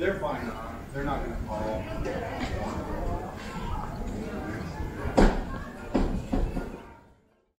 They're fine. They're not going to fall.